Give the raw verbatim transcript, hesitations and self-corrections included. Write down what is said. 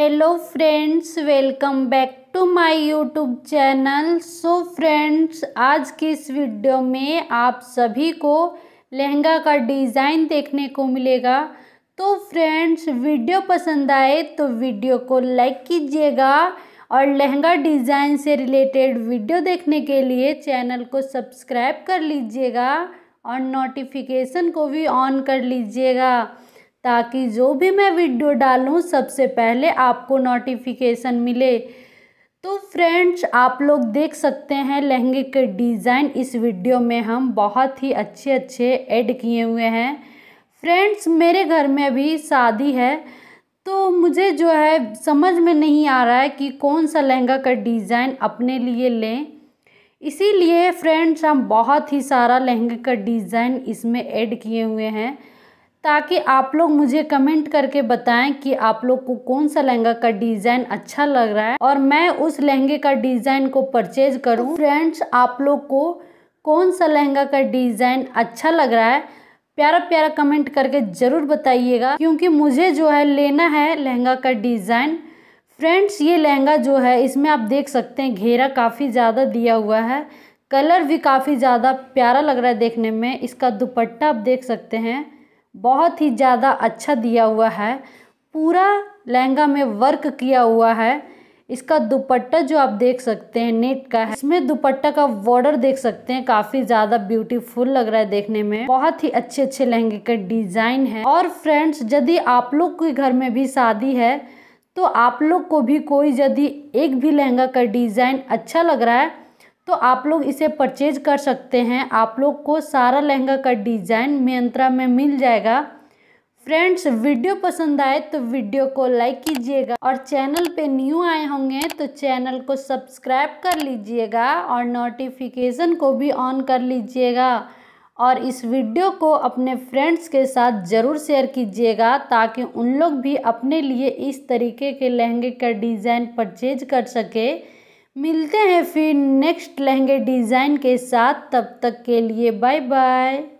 Hello friends, welcome back to my YouTube channel. So friends, आज की इस video में आप सभी को लहंगा का डिज़ाइन देखने को मिलेगा। तो फ्रेंड्स, वीडियो पसंद आए तो वीडियो को लाइक कीजिएगा और लहंगा डिज़ाइन से रिलेटेड वीडियो देखने के लिए चैनल को सब्सक्राइब कर लीजिएगा और नोटिफिकेशन को भी ऑन कर लीजिएगा ताकि जो भी मैं वीडियो डालूं सबसे पहले आपको नोटिफिकेशन मिले। तो फ्रेंड्स, आप लोग देख सकते हैं लहंगे के डिज़ाइन इस वीडियो में हम बहुत ही अच्छे अच्छे ऐड किए हुए हैं। फ्रेंड्स, मेरे घर में अभी शादी है तो मुझे जो है समझ में नहीं आ रहा है कि कौन सा लहंगा का डिज़ाइन अपने लिए लें, इसीलिए फ्रेंड्स हम बहुत ही सारा लहंगे का डिज़ाइन इसमें ऐड किए हुए हैं ताकि आप लोग मुझे कमेंट करके बताएं कि आप लोग को कौन सा लहंगा का डिज़ाइन अच्छा लग रहा है और मैं उस लहंगे का डिज़ाइन को परचेज करूं। फ्रेंड्स, आप लोग को कौन सा लहंगा का डिज़ाइन अच्छा लग रहा है प्यारा प्यारा कमेंट करके ज़रूर बताइएगा क्योंकि मुझे जो है लेना है लहंगा का डिज़ाइन। फ्रेंड्स, ये लहंगा जो है इसमें आप देख सकते हैं घेरा काफ़ी ज़्यादा दिया हुआ है, कलर भी काफ़ी ज़्यादा प्यारा लग रहा है देखने में। इसका दुपट्टा आप देख सकते हैं बहुत ही ज़्यादा अच्छा दिया हुआ है, पूरा लहंगा में वर्क किया हुआ है। इसका दुपट्टा जो आप देख सकते हैं नेट का है, इसमें दुपट्टा का बॉर्डर देख सकते हैं काफ़ी ज़्यादा ब्यूटीफुल लग रहा है देखने में। बहुत ही अच्छे अच्छे लहंगे का डिज़ाइन है। और फ्रेंड्स, यदि आप लोग के घर में भी शादी है तो आप लोग को भी कोई यदि एक भी लहंगा का डिज़ाइन अच्छा लग रहा है तो आप लोग इसे परचेज कर सकते हैं। आप लोग को सारा लहंगा का डिज़ाइन मिंत्रा में मिल जाएगा। फ्रेंड्स, वीडियो पसंद आए तो वीडियो को लाइक कीजिएगा और चैनल पे न्यू आए होंगे तो चैनल को सब्सक्राइब कर लीजिएगा और नोटिफिकेशन को भी ऑन कर लीजिएगा और इस वीडियो को अपने फ्रेंड्स के साथ ज़रूर शेयर कीजिएगा ताकि उन लोग भी अपने लिए इस तरीके के लहंगे का डिज़ाइन परचेज कर सके। मिलते हैं फिर नेक्स्ट लहंगे डिज़ाइन के साथ, तब तक के लिए बाय बाय।